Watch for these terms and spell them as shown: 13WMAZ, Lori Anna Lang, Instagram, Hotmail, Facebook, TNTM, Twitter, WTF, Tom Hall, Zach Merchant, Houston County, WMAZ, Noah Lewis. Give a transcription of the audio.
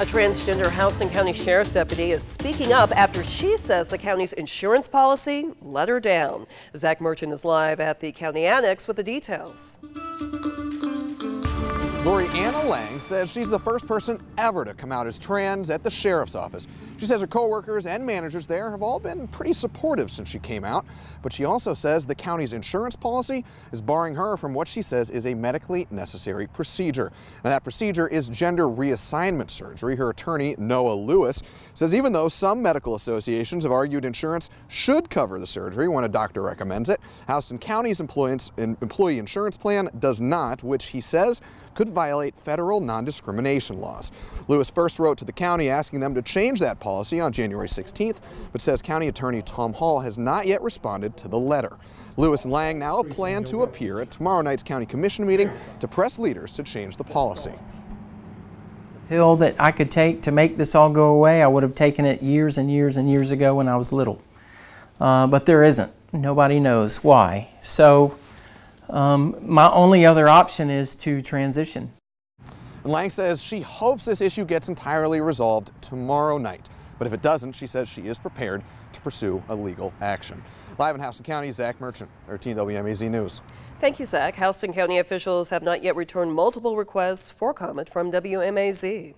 A transgender Houston County Sheriff's deputy is speaking up after she says the county's insurance policy let her down. Zach Merchant is live at the county annex with the details. Lori Anna Lang says she's the first person ever to come out as trans at the sheriff's office. She says her coworkers and managers there have all been pretty supportive since she came out, but she also says the county's insurance policy is barring her from what she says is a medically necessary procedure. Now, that procedure is gender reassignment surgery. Her attorney, Noah Lewis, says even though some medical associations have argued insurance should cover the surgery when a doctor recommends it, Houston County's employee insurance plan does not, which he says could violate federal non-discrimination laws. Lewis first wrote to the county asking them to change that policy on January 16th, but says County Attorney Tom Hall has not yet responded to the letter. Lewis and Lang now plan to appear at tomorrow night's county commission meeting to press leaders to change the policy. The pill that I could take to make this all go away, I would have taken it years and years and years ago when I was little. But there isn't. Nobody knows why. So my only other option is to transition. Lang says she hopes this issue gets entirely resolved tomorrow night. But if it doesn't, she says she is prepared to pursue a legal action. Live in Houston County, Zach Merchant, 13WMAZ News. Thank you, Zach. Houston County officials have not yet returned multiple requests for comment from WMAZ.